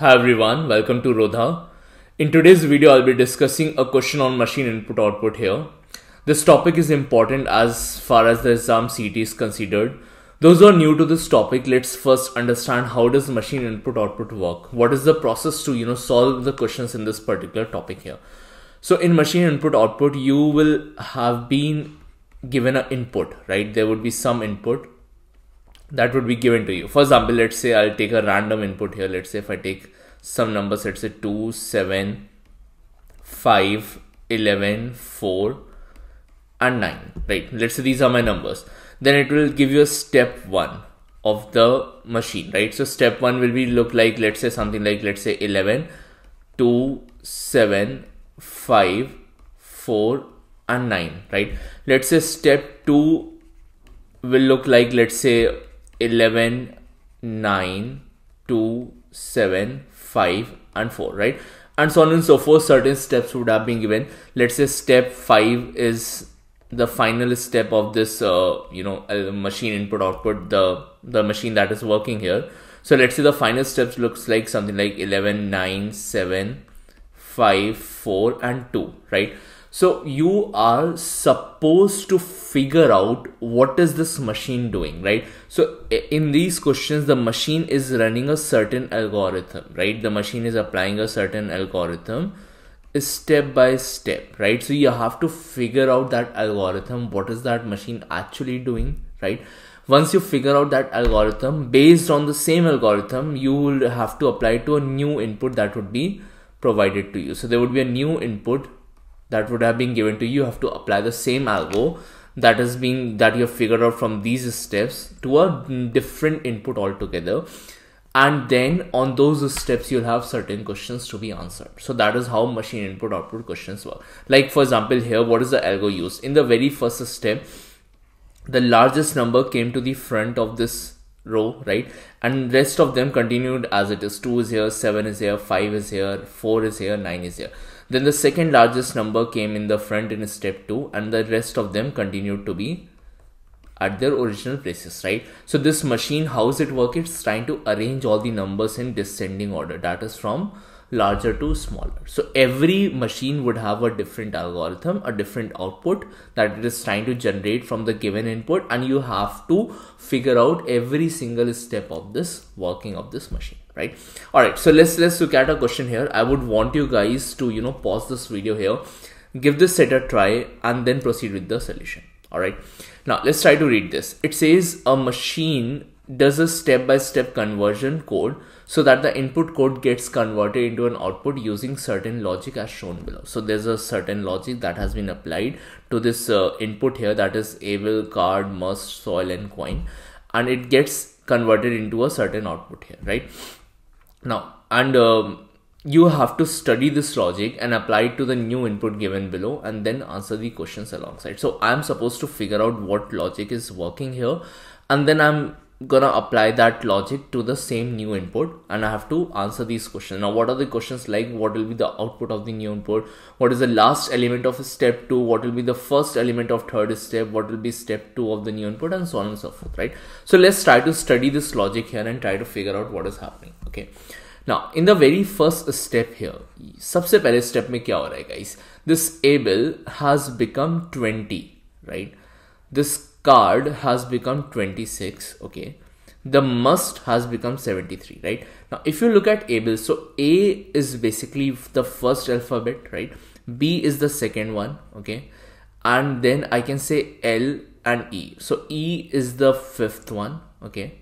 Hi everyone, welcome to Rodha. In today's video, I'll be discussing a question on machine input-output here. This topic is important as far as the exam CT is considered. Those who are new to this topic, let's first understand how does machine input-output work. What is the process to solve the questions in this particular topic here? So in machine input-output, you will have been given an input, right? There would be some input that would be given to you. For example, let's say I'll take a random input here. Let's say if I take some numbers, let's say 2, 7, 5, 11, 4 and 9, right? Let's say these are my numbers. Then it will give you a step 1 of the machine, right? So step 1 will be look like, let's say something like, let's say 11, 2, 7, 5, 4 and 9, right? Let's say step 2 will look like, let's say 11, 9, 2, 7, 5 and 4, right? And so on and so forth, certain steps would have been given. Let's say step 5 is the final step of this, machine input output, the machine that is working here. So let's say the final steps looks like something like 11, 9, 7, 5, 4 and 2, right? So you are supposed to figure out what is this machine doing, right? So in these questions, the machine is running a certain algorithm, right? The machine is applying a certain algorithm step by step, right? So you have to figure out that algorithm. What is that machine actually doing, right? Once you figure out that algorithm, based on the same algorithm, you will have to apply to a new input that would be provided to you. So there would be a new input that would have been given to you. You have to apply the same algo that you have figured out from these steps to a different input altogether, and then on those steps you'll have certain questions to be answered. So that is how machine input output questions work. Like for example here, what is the algo used? In the very first step, the largest number came to the front of this row, right? And rest of them continued as it is. 2 is here, 7 is here, 5 is here, 4 is here, 9 is here. Then the second largest number came in the front in step 2, and the rest of them continued to be at their original places, right? So this machine, how is it working? It's trying to arrange all the numbers in descending order, that is from larger to smaller. So every machine would have a different algorithm, a different output that it is trying to generate from the given input, and you have to figure out every single step of this working of this machine, right? All right, so let's look at a question here. I would want you guys to pause this video here, give this set a try, and then proceed with the solution. All right, now let's try to read this. It says a machine does a step-by-step conversion code so that the input code gets converted into an output using certain logic as shown below. So there's a certain logic that has been applied to this input here, that is able, card, must, soil and coin, and it gets converted into a certain output here, right? Now, and you have to study this logic and apply it to the new input given below, and then answer the questions alongside. So I'm supposed to figure out what logic is working here, and then I'm gonna apply that logic to the same new input, and I have to answer these questions. Now what are the questions like? What will be the output of the new input? What is the last element of step 2? What will be the first element of third step? What will be step 2 of the new input, and so on and so forth, right? So let's try to study this logic here and try to figure out what is happening. Okay, now in the very first step here, sabse pehle step mein kya ho raha hai guys? This able has become 20, right? This card has become 26. Okay, the must has become 73, right? Now if you look at able, so A is basically the first alphabet, right? B is the second one, okay, and then I can say L and E. So E is the fifth one, okay,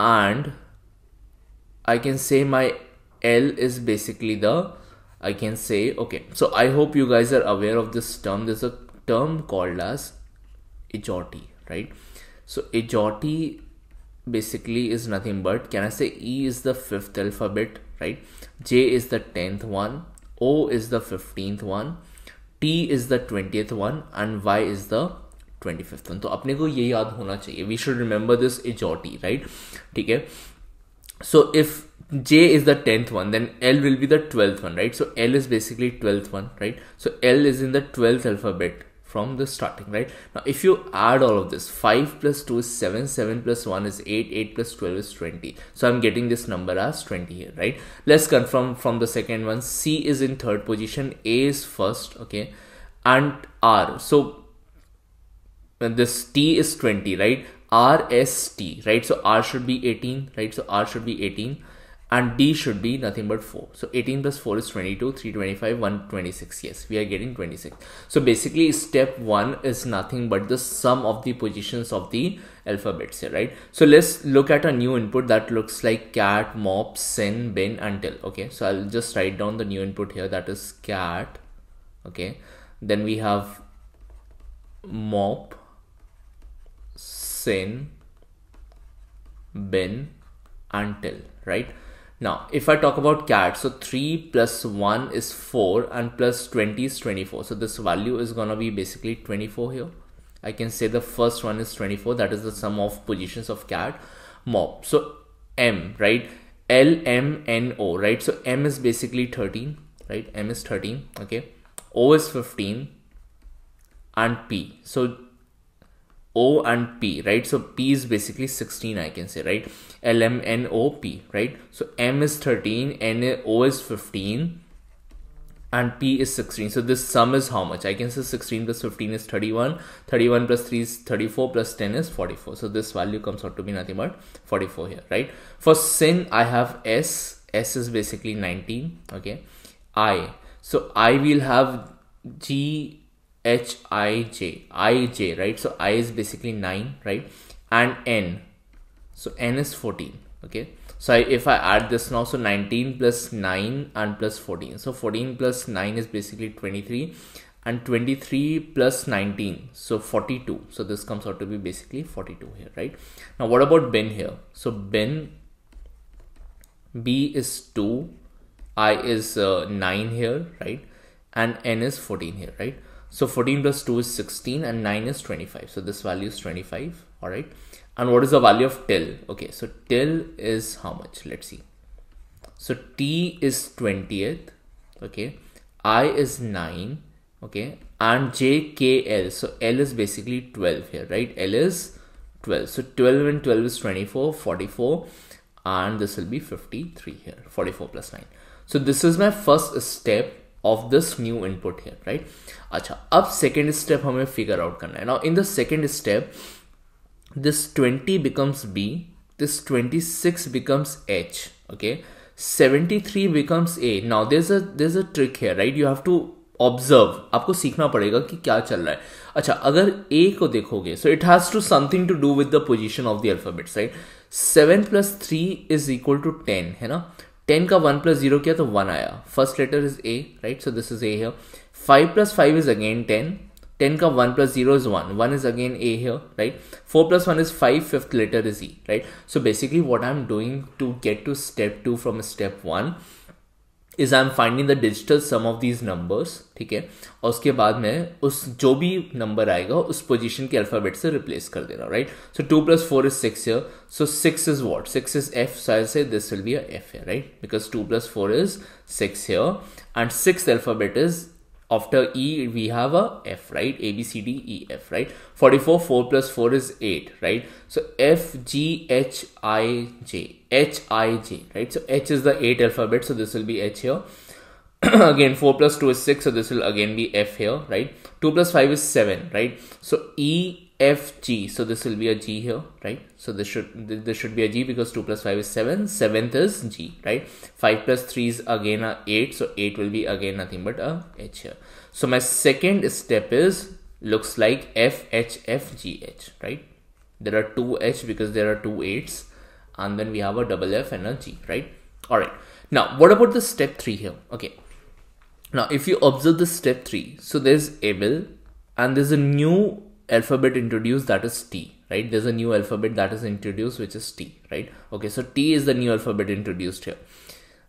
and I can say my L is basically the, I can say, okay, so I hope you guys are aware of this term. There's a term called as EJOTY, right? So EJOTY basically is nothing but, can I say, E is the fifth alphabet, right? J is the 10th one, O is the 15th one, T is the 20th one, and Y is the 25th one. So apne ko ye yaad hona chahiye. We should remember this EJOTY, right? Okay. So if J is the 10th one, then L will be the 12th one, right? So L is basically 12th one, right? So L is in the 12th alphabet from the starting, right? Now, if you add all of this, 5 plus 2 is 7, 7 plus 1 is 8, 8 plus 12 is 20. So I'm getting this number as 20 here, right? Let's confirm from the second one. C is in third position, A is first, okay, and R. So this T is 20, right? R, S, T, right? So R should be 18, right? So R should be 18. And D should be nothing but 4. So 18 plus 4 is 22, 325, 126. Yes, we are getting 26. So basically step 1 is nothing but the sum of the positions of the alphabets here, right? So let's look at a new input that looks like cat, mop, sen, bin, until. Okay, so I'll just write down the new input here, that is cat. Okay, then we have mop, sen, bin, until, right? Now, if I talk about cat, so 3 plus 1 is 4 and plus 20 is 24. So this value is going to be basically 24 here. I can say the first one is 24. That is the sum of positions of cat. Mop. So M, right? L, M, N, O, right? So M is basically 13, right? M is 13, okay? O is 15 and P. So O and P, right? So P is basically 16, I can say, right? L, M, N, O, P, right? So M is 13, N, O is 15, and P is 16. So this sum is how much? I can say 16 plus 15 is 31, 31 plus 3 is 34, plus 10 is 44. So this value comes out to be nothing but 44 here, right? For sin, I have S. S is basically 19, okay? I. So I will have G, H, I, J, IJ, right? So I is basically 9, right? And N, so N is 14, okay? So if I add this now, so 19 plus 9 and plus 14. So 14 plus 9 is basically 23 and 23 plus 19, so 42. So this comes out to be basically 42 here, right? Now, what about bin here? So bin, B is 2, I is 9 here, right? And N is 14 here, right? So 14 plus 2 is 16 and 9 is 25. So this value is 25. All right. And what is the value of till? Okay. So till is how much? Let's see. So T is 20th. Okay. I is 9. Okay. And J, K, L. So L is basically 12 here, right? L is 12. So 12 and 12 is 24, 44. And this will be 53 here, 44 plus 9. So this is my first step of this new input here, right? Achha, ab second step hume figure out karna hai. Now in the second step, this 20 becomes B, this 26 becomes H, okay? 73 becomes A. Now there's a trick here, right? You have to observe. Aapko seekhna padega ki kya chal raha hai. Achha, agar A ko dekhoge, so it has to something to do with the position of the alphabets, right? 7 plus 3 is equal to 10, hai na? 10 ka 1 plus 0 kiya to 1 aaya. First letter is A, right? So this is A here. 5 plus 5 is again 10. 10 ka 1 plus 0 is 1. 1 is again A here, right? 4 plus 1 is 5. Fifth letter is E, right? So basically what I'm doing to get to step 2 from step 1 is I'm finding the digital sum of these numbers, ठीक है? और उसके बाद मैं उस जो भी number आएगा उस position के alphabet से replace कर देना, right? So 2 plus 4 is 6 here. So 6 is what? 6 is F. So I'll say this will be a F here, right? Because 2 plus 4 is 6 here, and 6th alphabet is after E we have a F, right? A, B, C, D, E, F, right? 44, 4 plus 4 is 8, right? So F, G, H, I, J, H, I, J, right? So H is the 8th alphabet. So this will be H here. Again, 4 plus 2 is 6. So this will again be F here, right? 2 plus 5 is 7, right? So E, F, G. So this will be a G here, right? So this should be a G because 2 plus 5 is 7. 7th is G, right? 5 plus 3 is again a 8. So 8 will be again nothing but a H here. So my second step is, looks like F, H, F, G, H, right? There are 2 H because there are 2 8s. And then we have a double F and a G, right? All right. Now, what about the step 3 here? Okay. Now, if you observe the step 3, so there's Abel and there's a new alphabet introduced, that is T, right? There's a new alphabet that is introduced, which is T, right? Okay, so T is the new alphabet introduced here.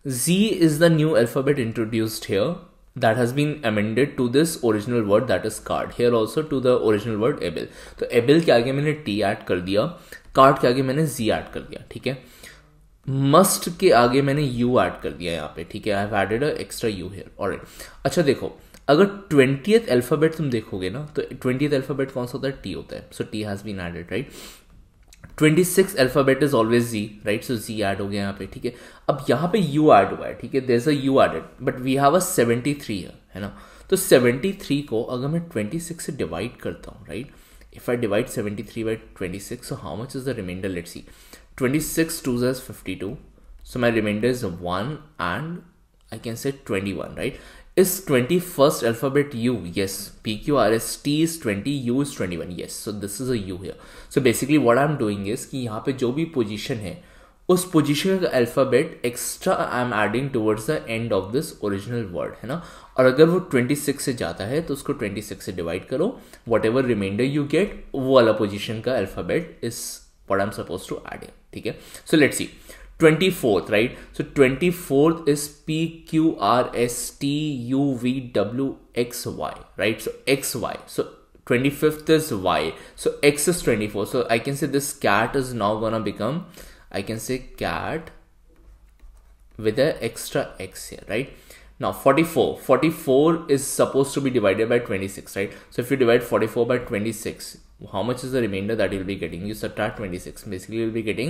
Z is the new alphabet introduced here that has been amended to this original word, that is card. Here also to the original word Abel. So Abel ke aage maine T add kar diya, card ke aage maine Z add kar diya, theek hai? Must ke aage maine U add kar diya yahan pe, theek hai? I have added an extra U here. All right. Achha, dekho. अगर 20th alphabet तुम देखोगे ना तो 20th alphabet कौन सा होता है, T होता है. So T has been added, right. 26th alphabet is always G, right. So G add हो गया यहाँ पे, ठीक है. अब यहाँ पे यू ऐड हुआ है, ठीक है, there is a U added, but we have a 73 है ना. तो 73 को अगर मैं 26 से डिवाइड करता हूँ, right, if I divide 73 by 26, so how much is the remainder, let's see. 26 2s 52, so my remainder is 1 and I can say 21, right. Is 21st alphabet U? Yes. P, Q, R, S, T is 20, U is 21. Yes. So this is a U here. So basically what I'm doing is कि यहाँ पे जो भी position है उस position का alphabet extra I'm adding towards the end of this original word, है ना. और अगर वो 26 से जाता है तो उसको 26 से divide करो. Whatever remainder you get वो वाला position का alphabet is what I'm supposed to add है, ठीक है. So let's see. 24th, right? So 24th is P, Q, R, S, T, U, V, W, X, Y, right? So X, Y. So 25th is Y. So X is 24. So I can say this cat is now gonna become, I can say cat with an extra X here, right? Now 44. 44 is supposed to be divided by 26, right? So if you divide 44 by 26, how much is the remainder that you'll be getting? You subtract 26. Basically, you'll be getting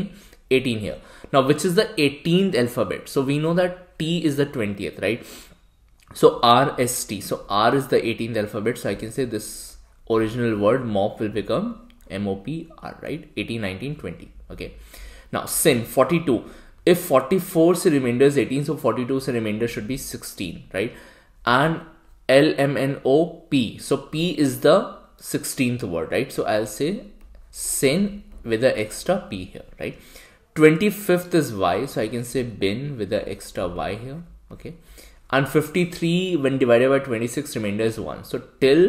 18 here. Now, which is the 18th alphabet? So we know that T is the 20th, right? So R, S, T. So R is the 18th alphabet. So I can say this original word mop will become M, O, P, R, right? 18, 19, 20. Okay. Now, sin 42. If 44 se remainder is 18, so 42 se remainder should be 16, right? And L, M, N, O, P. So P is the 16th word, right? So I'll say sin with an extra P here, right? 25th is Y, so I can say bin with an extra Y here, okay. And 53 when divided by 26 remainder is 1, so till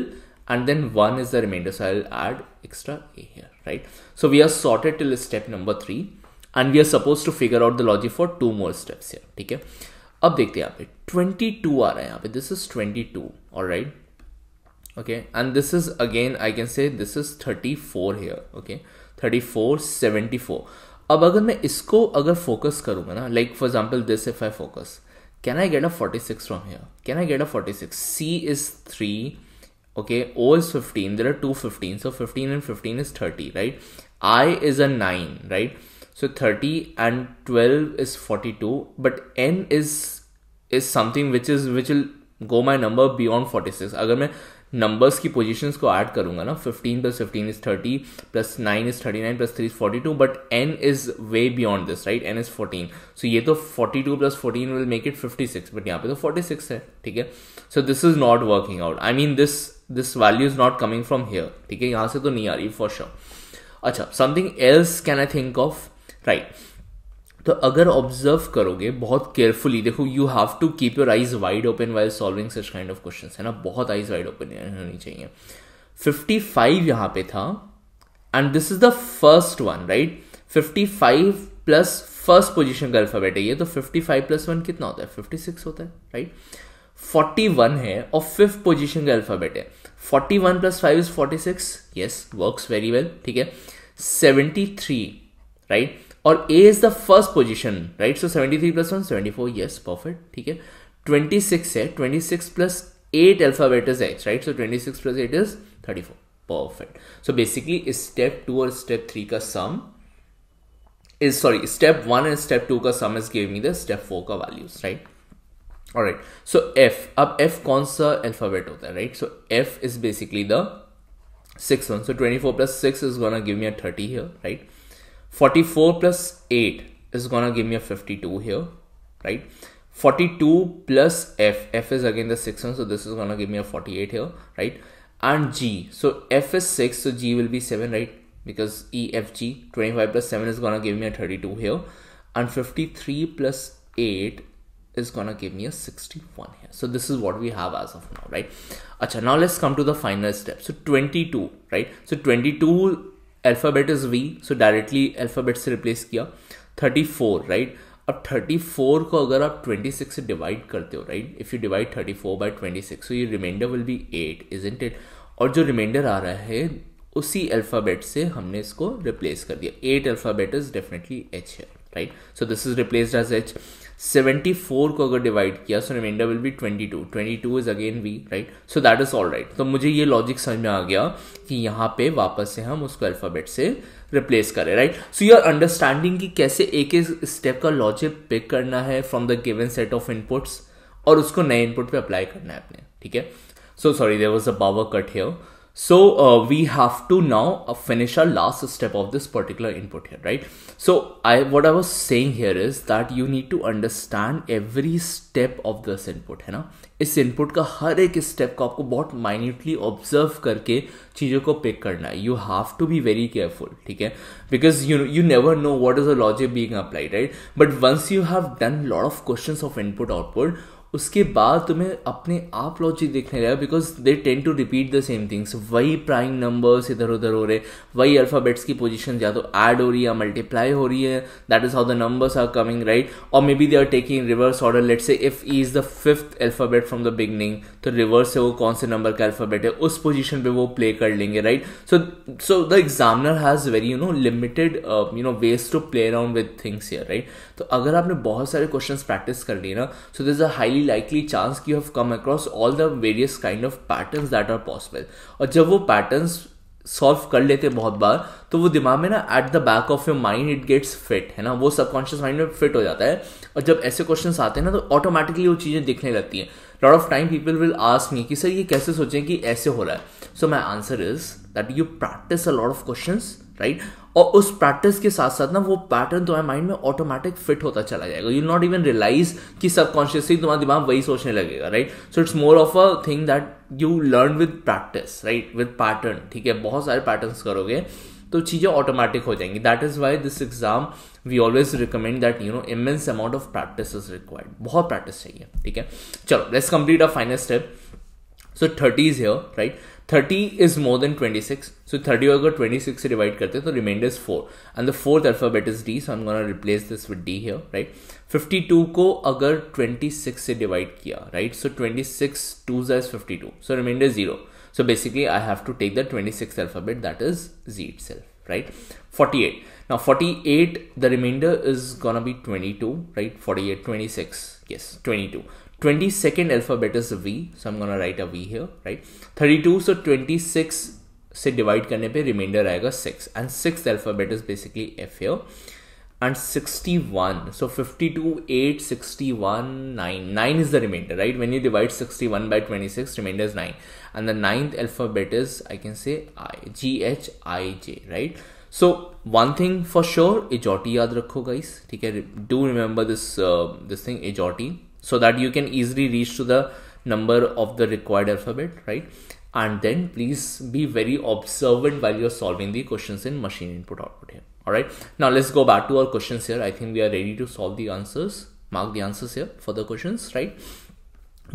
and then 1 is the remainder, so I'll add extra A here, right? So we are sorted till step number 3 and we are supposed to figure out the logic for 2 more steps here, okay. Ab dekhte hain yahan pe 22 aa raha hai yahan pe, this is 22, all right. Okay, and this is again I can say this is 34 here, okay. 34, 74. अब अगर मैं इसको अगर focus करूँगा ना, like for example this if I focus, can I get a 46 from here? Can I get a 46? C is 3, okay. O is 15. There are 2 15, so 15 and 15 is 30, right? I is a 9, right? So 30 and 12 is 42, but N is something which will go my number beyond 46. अगर मैं numbers की positions को add करूंगा ना, 15 plus 15 is 30 plus 9 is 39 plus 3 is 42, but n is way beyond this, right. n is 14, so ये तो 42 plus 14 will make it 56, but यहाँ पे तो 46 है, ठीक है. So this is not working out, I mean this value is not coming from here, ठीक है. यहाँ से तो नहीं आ रही फॉर श्योर. अच्छा, something else can I think of, right. तो अगर ऑब्जर्व करोगे बहुत केयरफुली, देखो you have to keep your eyes wide open while solving such kind of questions, है ना. बहुत आइज वाइड ओपन होनी चाहिए. 55 यहाँ पे था and this is the first one, right. 55 plus first position का अल्फाबेट है ये, तो 55 प्लस 1 कितना होता है, 56 होता है, राइट. 41 है और फिफ्थ पोजीशन का अल्फाबेट है. 41 plus 5 is 46, yes, works very well, ठीक है. 73, राइट, और A is the first position, right. So 73 plus 1 74, yes, perfect, ठीक है. 26 है, 26 plus 8 alphabet is X, right. So 26 plus 8 is 34, perfect. So basically step 2 और step 3 का sum is, sorry, step 1 and step 2 का sum is give me the step 4 का values, right. Alright, so F, अब F कौन सा alphabet होता है, right. So F is basically the 6th one, so 24 plus 6 is gonna give me a 30 here, right. 44 plus 8 is gonna give me a 52 here, right. 42 plus F, F is again the 6th one, so this is gonna give me a 48 here, right. And G, so F is 6, so G will be 7, right, because E, F, G. 25 plus 7 is gonna give me a 32 here, and 53 plus 8 is gonna give me a 61 here. So this is what we have as of now, right. Achha, now let's come to the final step. So 22, right. So 22 alphabet is V, so directly alphabet से replace किया. 34, right. अब 34 को अगर आप 26 से divide करते हो, right, if you divide 34 by 26, so your remainder will be 8, isn't it? और जो remainder आ रहा है उसी alphabet से हमने इसको replace कर दिया. 8 alphabet is definitely H here, right, so this is replaced as H. 74 को अगर डिवाइड किया so remainder will be 22. 22 is again V, right. So that is all right. तो मुझे ये लॉजिक समझ में आ गया कि यहाँ पे वापस से हम उसको अल्फाबेट से रिप्लेस करें, राइट. सो योर अंडरस्टैंडिंग कि कैसे एक एक स्टेप का लॉजिक पिक करना है from the given set of inputs और उसको नए इनपुट पे अप्लाई करना है अपने, ठीक है. So sorry there was a power cut here. So we have to now finish our last step of this particular input here, right? So what I was saying here is that you need to understand every step of this input, है ना? इस input का हर एक step को आपको बहुत minutely observe करके चीज़ों को pick करना है. You have to be very careful, ठीक है? Because you never know what is the logic being applied, right? But once you have done lot of questions of input output, उसके बाद तुम्हें अपने आप लॉजिक देखने लगा, because they tend to repeat the same things. वही prime numbers इधर उधर हो रहे, वही अल्फ़ाबेट्स की पोजीशन या तो ऐड हो रही है या मल्टीप्लाई हो रही है. That is how the numbers are coming, right. और maybe they are taking reverse order. Let's say if E is the fifth alphabet from the beginning, तो रिवर्स से वो कौन से नंबर का अल्फ़ाबेट है उस पोजिशन पर वो प्ले कर लेंगे, right. So the examiner has very limited ways to play around with things here, right. तो अगर आपने बहुत सारे क्वेश्चन प्रैक्टिस कर लिए ना, so this is a highly likely chance कि you have come across all the various kind of patterns that are possible. और जब वो patterns solve कर लेते बहुत बार, तो वो दिमाग में ना at the back of your mind it gets fit, है ना, वो subconscious mind में fit हो जाता है. और जब ऐसे questions आते हैं ना, तो automatically वो चीज़ें दिखने लगती हैं. Lot of time people will ask me कि सर ये कैसे सोचें कि ऐसे हो रहा है. So my answer is that you practice a lot of questions, right. और उस प्रैक्टिस के साथ साथ ना वो पैटर्न तुम्हारे माइंड में ऑटोमेटिक फिट होता चला जाएगा. यू नॉट इवन रियलाइज कि सबकॉन्शियसली तुम्हारा दिमाग वही सोचने लगेगा, right. So it's more of a thing that you learn with practice, right, with pattern, ठीक है. बहुत सारे पैटर्न्स करोगे तो चीज़ें ऑटोमेटिक हो जाएंगी. That is why this exam we always recommend that immense amount of practice is required. बहुत प्रैक्टिस चाहिए, ठीक है. चलो let's complete a final step. So 30 is here, right. 30 is more than 26. So 30 अगर 26 से डिवाइड करते हैं तो remainder is 4. And the fourth alphabet is D, so I am gonna replace this with D here, right. 52 को अगर 26 से divide किया, right, so 26 2s is 52, so remainder 0. So basically I have to take the 26th alphabet, that is Z itself, right. 48. Now 48 the remainder is gonna be 22, right. 48 26 yes 22. 22nd alphabet is V, so I'm gonna write a V here, right. 32, so 26 से divide करने पे remainder आएगा 6, and 6th alphabet is basically F here, and 61, so 52 8 61 9. 9 is the remainder, right. When you divide 61 by 26 remainder is 9, and the 9th alphabet is I can say I, G H I J, right. So one thing for sure, EJOTY याद रखो guys, ठीक है. Do remember this thing EJOTY, so that you can easily reach to the number of the required alphabet, right. And then please be very observant while you're solving the questions in machine input output here. All right, now let's go back to our questions here. I think we are ready to solve the answers, mark the answers here for the questions, right.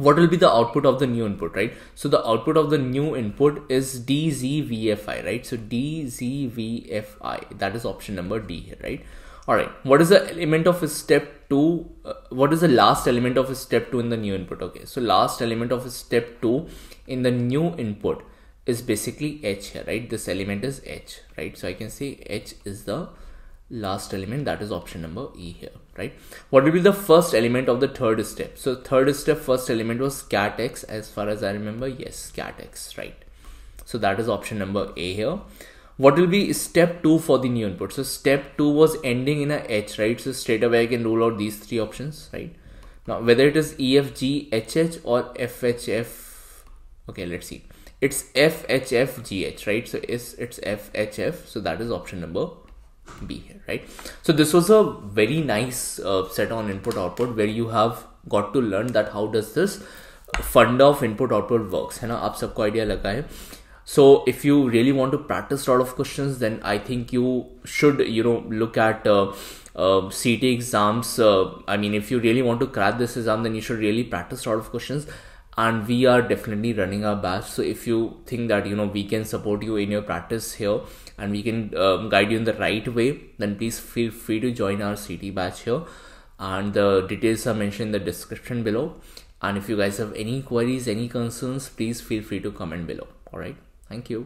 What will be the output of the new input, right? So the output of the new input is DZVFI, right. So DZVFI, that is option number D here, right. All right, what is the element of step 2? What is the last element of step 2 in the new input? Okay, so last element of step 2 in the new input is basically H here, right. This element is H, right. So I can say H is the last element, that is option number E here, right. What will be the first element of the third step? So third step first element was cat X, as far as I remember. Yes, cat X, right. So that is option number A here. What will be step 2 for the new input? So step 2 was ending in a H, right. So straight away I can rule out these three options, right. Now whether it is EFG HH or FHF, okay, let's see. It's FHFGH, right. So it's FHF, so that is option number B here, right. So this was a very nice set on input output, where you have got to learn that how does this funda of input output works, है ना. आप सबको idea लगा है. So if you really want to practice a lot of questions, then I think you should look at CT exams. I mean, if you really want to crack this exam, then you should really practice a lot of questions. And we are definitely running our batch. So if you think that we can support you in your practice here, and we can guide you in the right way, then please feel free to join our CT batch here. And the details are mentioned in the description below. And if you guys have any queries, any concerns, please feel free to comment below. All right. Thank you.